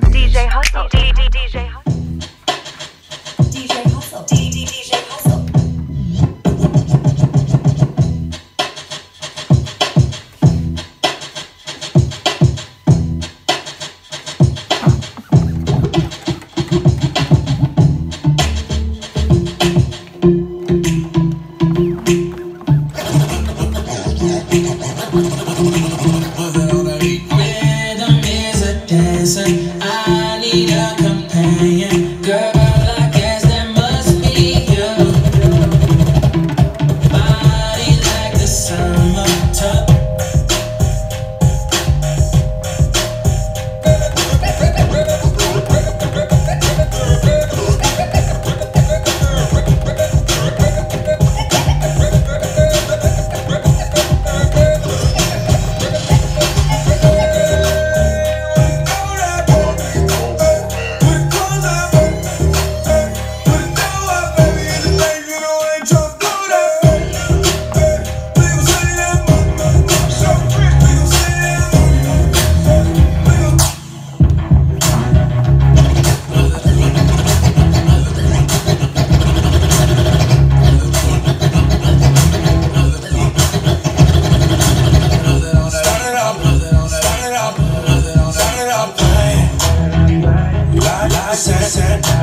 DJ Hustle, DJ Hustle, DJ Hustle, DJ Hustle. Set